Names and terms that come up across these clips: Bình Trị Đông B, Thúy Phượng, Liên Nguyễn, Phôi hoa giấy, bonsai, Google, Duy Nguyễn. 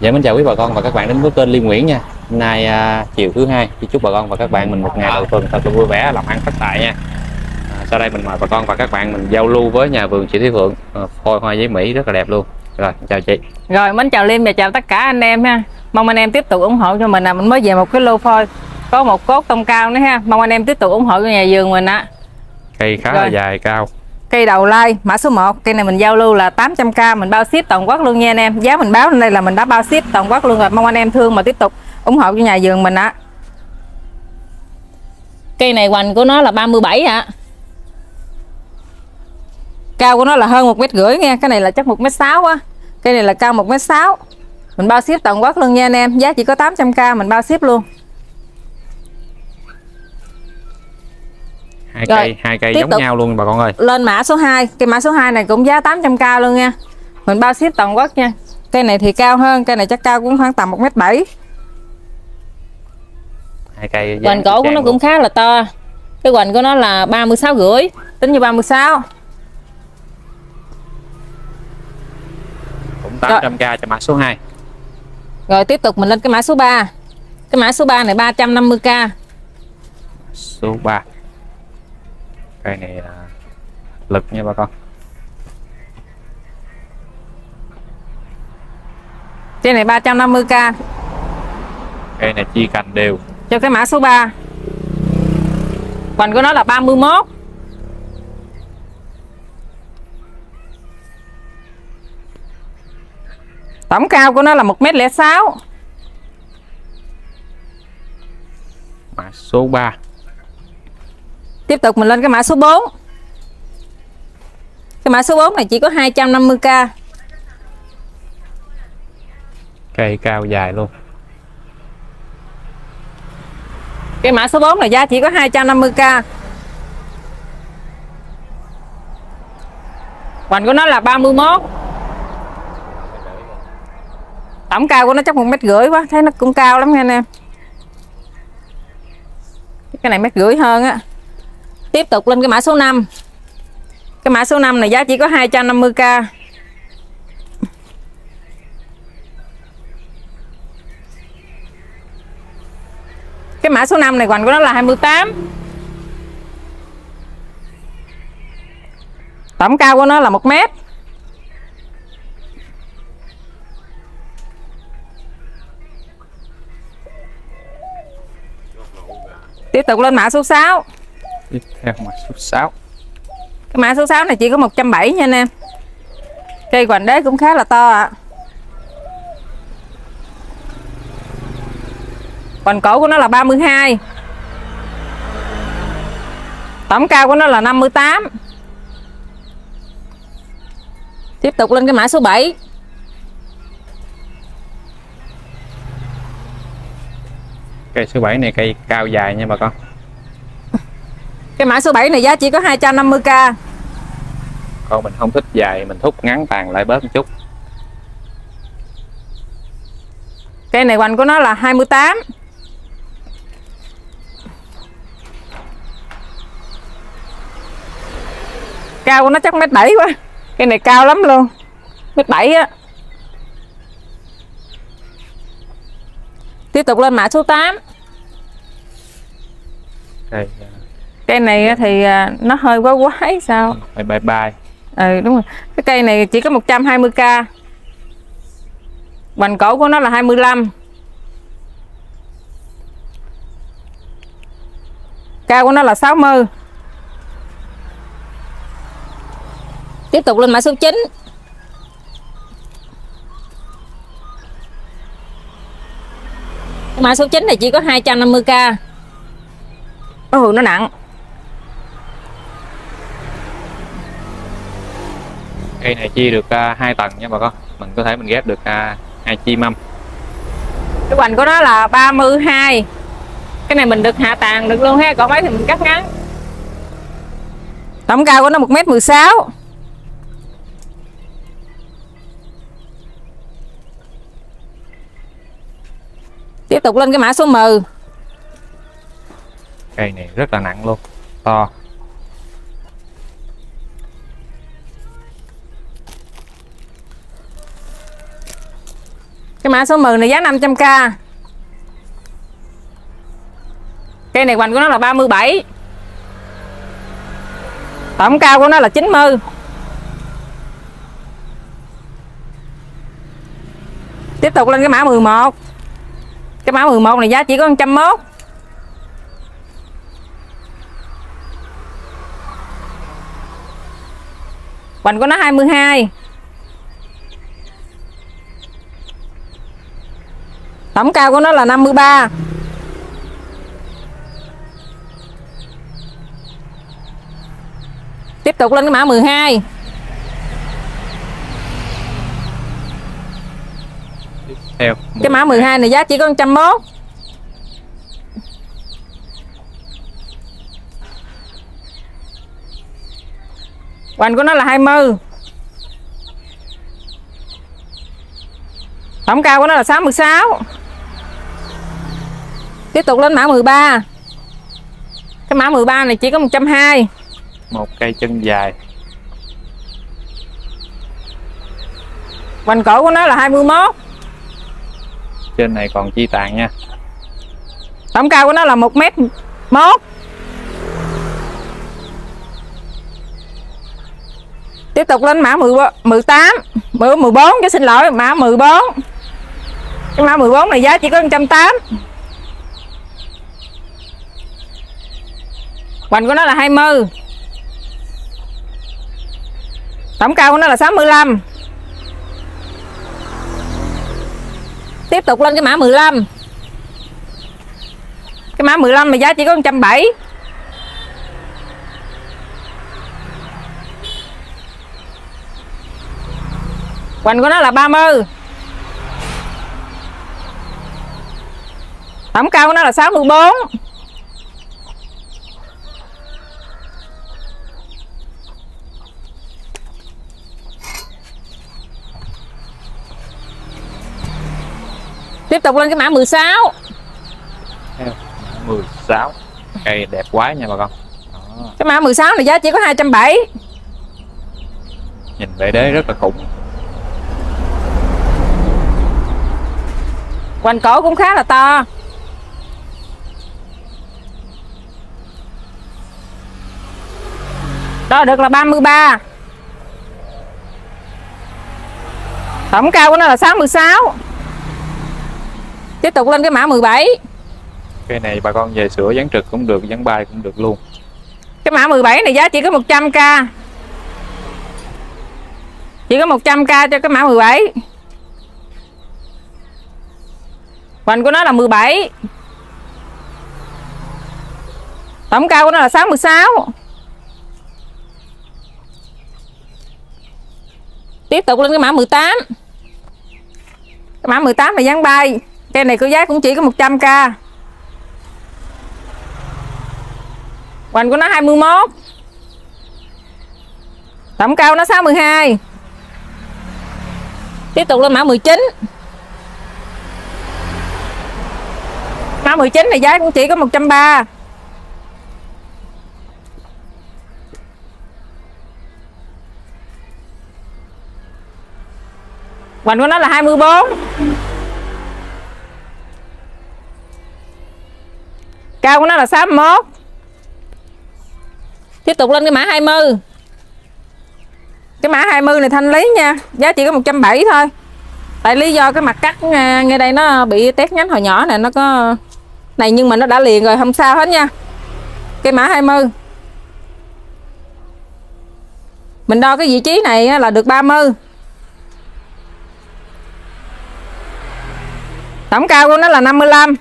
Dạ, mình chào quý bà con và các bạn đến với kênh Liên Nguyễn nha. Hôm nay chiều thứ hai, chúc bà con và các bạn mình một ngày đầu tuần thật là vui vẻ, làm ăn phát tài nha. Sau đây mình mời bà con và các bạn mình giao lưu với nhà vườn chị Thúy Phượng, phôi hoa giấy Mỹ rất là đẹp luôn. Rồi, chào chị. Rồi, mến chào Liên và chào tất cả anh em ha. Mong anh em tiếp tục ủng hộ cho mình nè, mình mới về một cái lô phôi có một cốt tông cao nữa ha. Mong anh em tiếp tục ủng hộ cho nhà vườn mình ạ. Cây khá là dài cao. Cây đầu lai mã số 1, cây này mình giao lưu là 800k, mình bao ship toàn quốc luôn nha anh em. Giá mình báo lên đây là mình đã bao ship toàn quốc luôn rồi. Mong anh em thương mà tiếp tục ủng hộ cho nhà vườn mình ạ. Cây này hoành của nó là 37 ạ. Cao của nó là hơn 1,5 m nha. Cái này là chắc 1,6 m á. Cây này là cao 1,6 m. Mình bao ship toàn quốc luôn nha anh em. Giá chỉ có 800k, mình bao ship luôn. Hai cây giống nhau luôn bà con ơi. Lên mã số 2, cây mã số 2 này cũng giá 800k luôn nha. Mình bao ship toàn quốc nha. Cây này thì cao hơn, cây này chắc cao cũng khoảng tầm 1,7 m. Hai cây hoành cổ của nó cũng khá là to. Cái hoành của nó là 36,5 m, tính như 36. Cũng 800k cho mã số 2. Rồi tiếp tục mình lên cái mã số 3. Cái mã số 3 này 350k. Số 3. Cây này là lực nha bà con. Cây này 350k. Cây này chia cành đều. Cho cái mã số 3. Hoành của nó là 31. Tổng cao của nó là 1,06 m. Mã số 3. Tiếp tục mình lên cái mã số 4. Cái mã số 4 này chỉ có 250k. Cây cao dài luôn. Cái mã số 4 này giá chỉ có 250k. Hoành của nó là 31. Tổng cao của nó chắc 1,5 m quá. Thấy nó cũng cao lắm nha anh em. Cái này 1,5 m hơn á. Tiếp tục lên cái mã số 5. Cái mã số 5 này giá chỉ có 250k. Cái mã số 5 này hoành của nó là 28. Tổng cao của nó là 1 m. Tiếp tục lên mã số 6. Tiếp theo mã số 6. Cái mã số 6 này chỉ có 170 nha anh em. Cây hoành đế cũng khá là to ạ. Hoành cổ của nó là 32. Tổng cao của nó là 58. Tiếp tục lên cái mã số 7. Cây số 7 này cây cao dài nha bà con. Cái mã số 7 này giá chỉ có 250k. Còn mình không thích dài, mình thúc ngắn tàn lại bớt một chút. Cây này hoành của nó là 28. Cao của nó chắc 1,7 m quá. Cây này cao lắm luôn, 1,7 m á. Tiếp tục lên mã số 8. Đây. Cây này thì nó hơi quá quái sao? Bye. Ừ đúng rồi. Cái cây này chỉ có 120k. Hoành cổ của nó là 25. Cao của nó là 60. Tiếp tục lên mã số 9. Mã số 9 này chỉ có 250k. Ồ, nó nặng. Cây này chia được 2 tầng nha bà con. Mình có thể mình ghép được 2 chim mâm. Cái hoành của nó là 32. Cái này mình được hạ tàn được luôn ha. Còn mấy thì mình cắt ngắn. Tổng cao của nó 1,16 m. Tiếp tục lên cái mã số 10. Cây này rất là nặng luôn, to. Cái mã số 10 này giá 500k. Cây này hoành của nó là 37. Tổng cao của nó là 90. Tiếp tục lên cái mã 11. Cái mã 11 này giá chỉ có 101. Hoành của nó 22. Tổng cao của nó là 53. Tiếp tục lên cái mã 12. Cái mã 12 này giá chỉ có 101. Hoành của nó là 20. Tổng cao của nó là 66. Tiếp tục lên mã 13. Cái mã 13 này chỉ có 120. Một cây chân dài. Hoành cổ của nó là 21. Trên này còn chi tàn nha. Tổng cao của nó là 1m1. Tiếp tục lên mã 14 chứ, xin lỗi, mã 14. Cái mã 14 này giá chỉ có 180. Hoành của nó là 20. Tổng cao của nó là 65. Tiếp tục lên cái mã 15. Cái mã 15 này giá chỉ có 170. Hoành của nó là 30. Tổng cao của nó là 64. Tiếp tục lên cái mã 16. 16. Cây đẹp quá nha bà con. Đó. Cái mã 16 này giá chỉ có 270. Nhìn về đế rất là khủng. Hoành cổ cũng khá là to. Đo được là 33. Tổng cao của nó là 66. Tiếp tục lên cái mã 17. Cây này bà con về sửa dán trực cũng được, dán bay cũng được luôn. Cái mã 17 này giá chỉ có 100k. Chỉ có 100k cho cái mã 17. Hoành của nó là 17. Tổng cao của nó là 66. Tiếp tục lên cái mã 18. Cái mã 18 này dán bay. Cây này có giá cũng chỉ có 100k. Hoành của nó 21. Tổng cao nó 62. Tiếp tục lên mã 19. Mã 19 này giá cũng chỉ có 130. Hoành của nó là 24. Cao của nó là 61. Tiếp tục lên cái mã 20. Cái mã 20 này thanh lý nha. Giá chỉ có 170 thôi. Tại lý do cái mặt cắt ngay đây nó bị tét nhánh hồi nhỏ nè. Nó có này nhưng mà nó đã liền rồi, không sao hết nha. Cái mã 20 mình đo cái vị trí này là được 30. Tổng cao của nó là 55.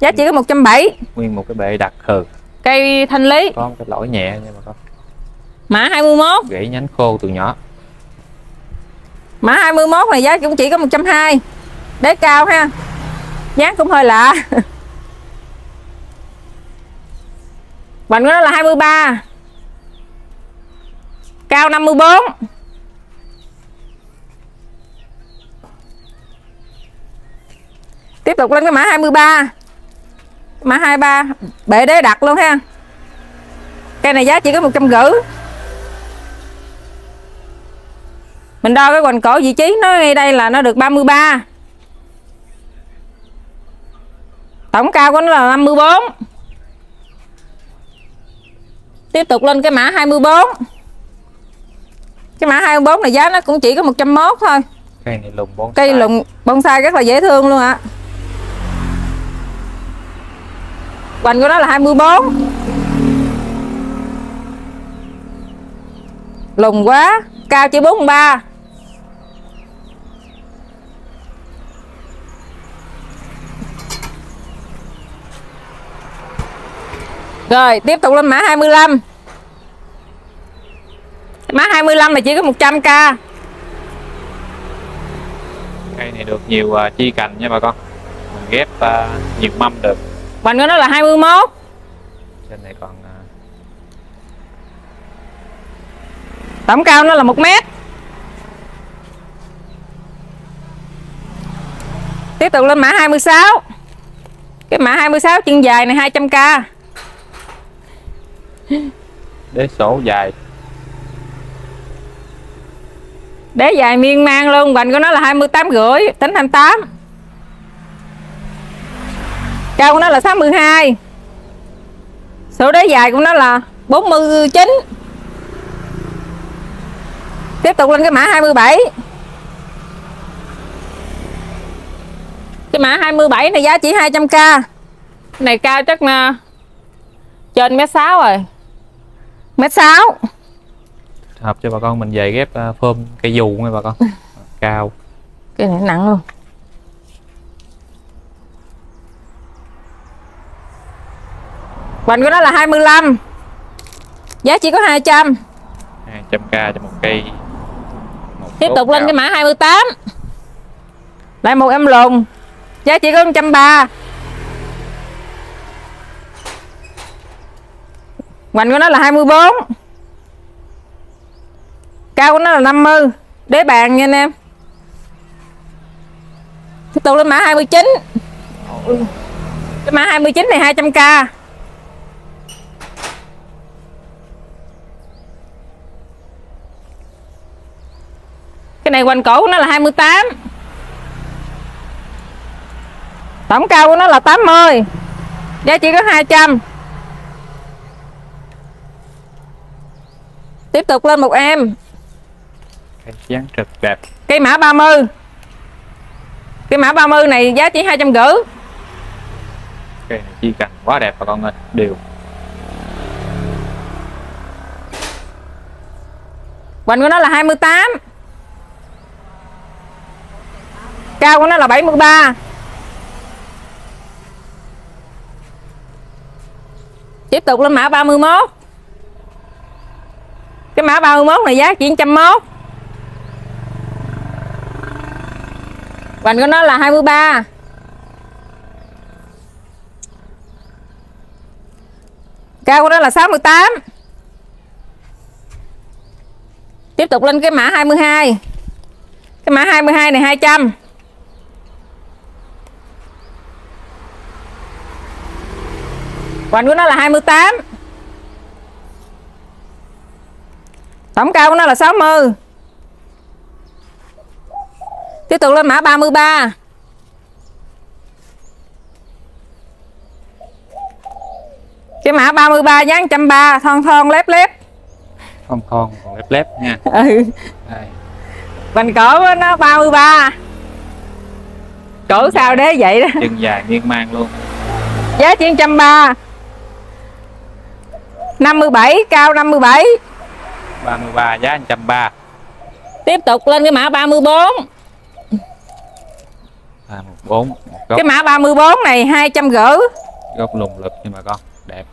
Giá chỉ có 170. Nguyên một cái bệ đặc hừ. Cây thanh lý. Có một cái lỗi nhẹ nha bà con. Mã 21. Rễ nhánh khô từ nhỏ. Mã 21 này giá cũng chỉ có 120. Đế cao ha. Dáng cũng hơi lạ. Hoành của nó là 23. Cao 54. Tiếp tục lên cái mã 23. Mã 23 bệ đế đặt luôn ha. Cây này giá chỉ có 150. Mình đo cái hoành cổ vị trí nó ngay đây là nó được 33. Tổng cao của nó là 54. Tiếp tục lên cái mã 24. Cái mã 24 này giá nó cũng chỉ có 101 thôi. Cây này lùng bonsai. Cây lùng bonsai rất là dễ thương luôn ạ. Hoành của nó là 24. Lùng quá, cao chỉ 43. Rồi, tiếp tục lên mã 25. Mã 25 này chỉ có 100k. Cây này được nhiều chi cành nha bà con. Mình ghép nhiều mâm được. Hoành của nó là 21. Trên này còn tổng cao nó là 1 mét. Tiếp tục lên mã 26. Cái mã 26 chân dài này 200k. Đế sổ dài. Đế dài miên man luôn. Vành của nó là 28 rưỡi. Tính 28. Cao của nó là 62. Sổ đế dài của nó là 49. Tiếp tục lên cái mã 27. Cái mã 27 này giá chỉ 200k. Này cao chắc là trên 1m6 rồi. 1m6. Hợp cho bà con mình về ghép phơm cây dù nha bà con. Cao. Cái này nặng luôn. Hoành của nó là 25. Giá chỉ có 200. 200k cho một cây. Tiếp tục lên cái mã 28. Lại một em lùn. Giá chỉ có 130. Hoành của nó là 24. Cao của nó là 50. Đế bàn nha anh em. Tiếp tục lên mã 29. Cái mã 29 này 200k. Cái này hoành cổ của nó là 28. Tổng cao của nó là 80. Giá chỉ có 200. Tiếp tục lên một em. Cây dáng trực đẹp. Cây mã 30. Cây mã 30 này giá chỉ 250. Cây này chi cành quá đẹp bà con ơi, đều. Hoành của nó là 28. Cao của nó là 73. Tiếp tục lên mã 31. Cái mã 31 này giá chỉ 101. Hoành của nó là 23. Cao của nó là 68. Tiếp tục lên cái mã 22. Cái mã 22 này 200. Hoành của nó là 28. Tổng cao của nó là 60. Tiếp tục lên mã 33. Cái mã 33 giá 130. Thon thon lép lép. Thon thon còn lép lép nha. Ừ. Vành cổ nó 33. Cổ sao đế vậy đó. Chân dài miên man luôn. Giá chỉ 130. 57. Cao 57. 33 giá 130. Tiếp tục lên cái mã 34. 34. Cái mã 34 này 250. Gốc lùng lực nhưng mà con đẹp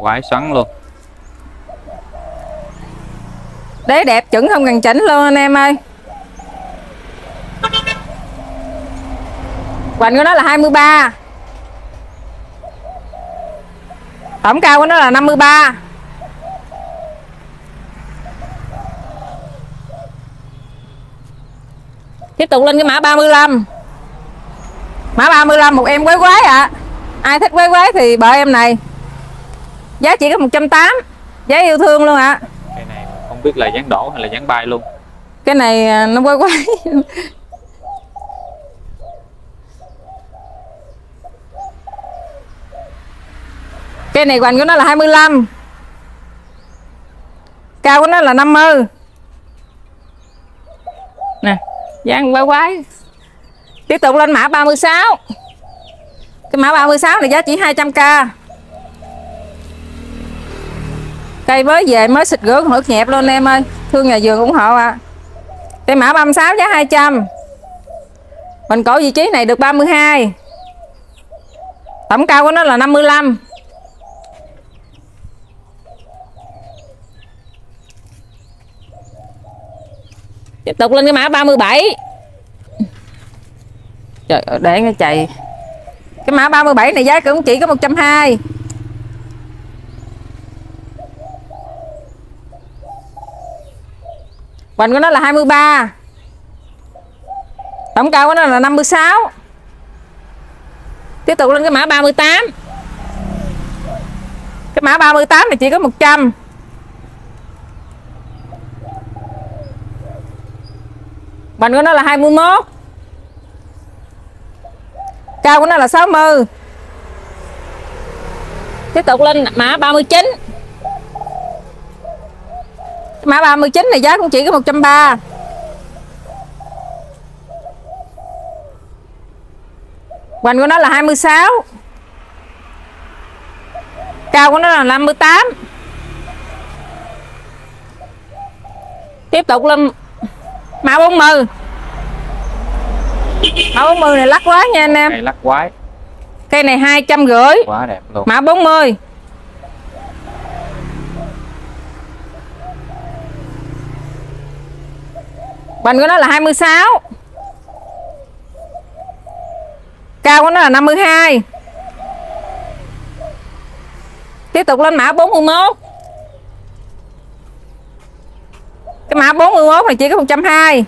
quái xoắn luôn. Đế đẹp chuẩn không cần chỉnh luôn anh em ơi. Hoành của nó là 23. Tổng cao của nó là 53. Tiếp tục lên cái mã 35. Mã 35 một em quái quái ạ. Ai thích quái quái thì bợ em này. Giá chỉ có 180. Giá yêu thương luôn ạ. Cái này không biết là dán đổ hay là dán bay luôn. Cái này nó quái quái. Cây này hoành của nó là 25, cao của nó là 50 nè, dáng quái quái. Tiếp tục lên mã 36. Cái mã 36 này giá chỉ 200k. Cây mới về mới xịt rửa hột nhẹp luôn em ơi, thương nhà vườn ủng hộ à. Cây mã 36 giá 200. Mình cổ vị trí này được 32. Tổng cao của nó là 55. Tiếp tục lên cái mã 37. Trời ơi, để nó chạy. Cái mã 37 này giá cũng chỉ có 120. Hoành của nó là 23. Tổng cao của nó là 56. Tiếp tục lên cái mã 38. Cái mã 38 này chỉ có 100. Hoành của nó là 21. Cao của nó là 60. Tiếp tục lên mã 39. Mã 39 này giá cũng chỉ có 130. Hoành của nó là 26. Cao của nó là 58. Tiếp tục lên mã 40. Mã 40 này lắc quái nha anh em. Cây lắc quái. Cây này 250. Quá đẹp luôn. Mã 40. Hoành của nó là 26. Cao của nó là 52. Tiếp tục lên mã 41. Cái mã 41 này chỉ có 120.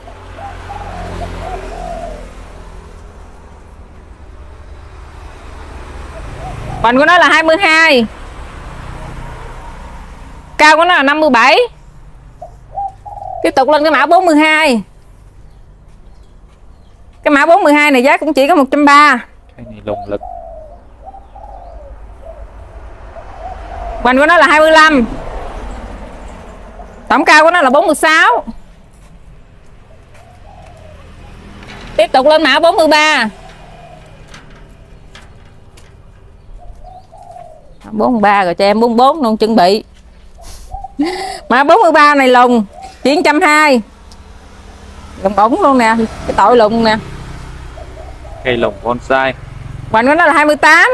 Hoành của nó là 22. Cao của nó là 57. Tiếp tục lên cái mã 42. Cái mã 42 này giá cũng chỉ có 130. Cái này lùng lực. Hoành của nó là 25. Tổng cao của nó là 46. Tiếp tục lên mã 43. 43 rồi cho em 44 luôn chuẩn bị. Mã 43 này lùng chỉ 120. Lùng ổng luôn nè, cái tội lùng nè. Cây lùng bonsai. Hoành của nó là 28.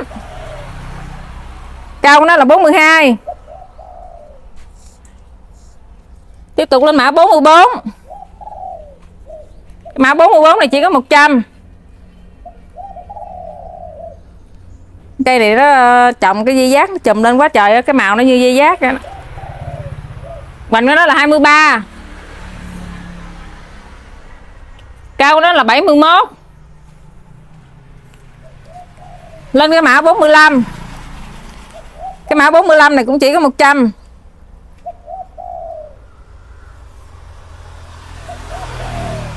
Cao của nó là 42. Tiếp tục lên mã 44. Mã 44 này chỉ có 100. Cây này nó trồng cái dây giác nó chùm lên quá trời, cái màu nó như dây giác. Hoành của nó là 23. Cao của nó là 71. Lên cái mã 45. Cái mã 45 này cũng chỉ có 100.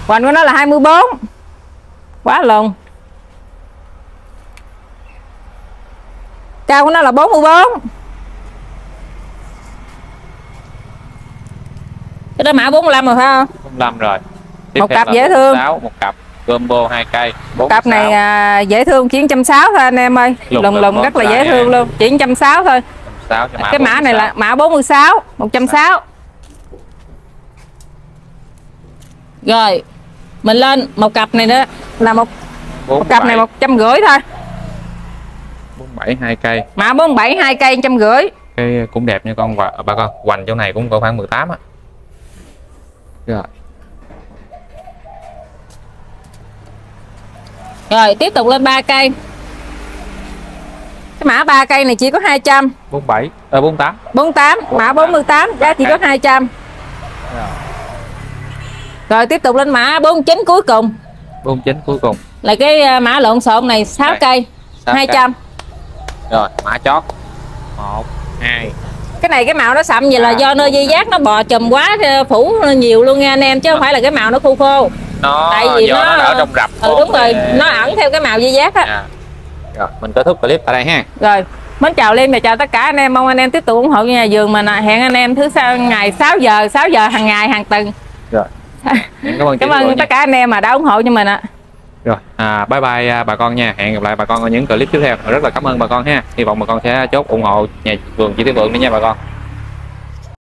Hoành của nó là 24. Quá lùng. Cao của nó là 44. Cái đó mã 45 rồi phải không? 45 rồi. Tiếp một cặp dễ thương. 46, một cặp combo 2 cây. 46. Cặp này dễ thương 960 thôi anh em ơi. Lùng rất là dễ thương luôn. 960 thôi. 46 cho mã. Cái 46. Mã này là mã 46, 160. Rồi, mình lên một cặp này nữa là một cặp này 150 thôi. 47 2 cây. Mã 47 2 cây 150. Cây cũng đẹp nha con bà con. Hoành chỗ này cũng có khoảng 18 á. Rồi. Rồi tiếp tục lên 3 cây. Cái mã 3 cây này chỉ có 200. 47 48. 48, mã 48 giá chỉ có 200. Rồi tiếp tục lên mã 49 cuối cùng. 49 cuối cùng. Là cái mã lộn xộn này 6 cây 200. Rồi mã chót 1, 2. Cái này cái màu nó sậm vậy là do nơi dây giác nó bò chùm quá phủ nhiều luôn nha anh em, chứ không phải là cái màu nó khô khô. Tại vì nó ở trong rập. Đúng rồi, nó ẩn theo cái màu dây giác á. Rồi mình kết thúc clip ở đây ha. Rồi. Mến chào Liên và chào tất cả anh em, mong anh em tiếp tục ủng hộ nhà vườn mình. Hẹn anh em thứ sau ngày 6 giờ hàng ngày hàng tuần. Rồi. Cảm ơn tất cả anh em mà đã ủng hộ cho mình ạ. Rồi, bye bye bà con nha. Hẹn gặp lại bà con ở những clip tiếp theo. Rất là cảm ơn bà con ha. Hy vọng bà con sẽ chốt ủng hộ nhà vườn chị Thúy Phượng nữa nha bà con.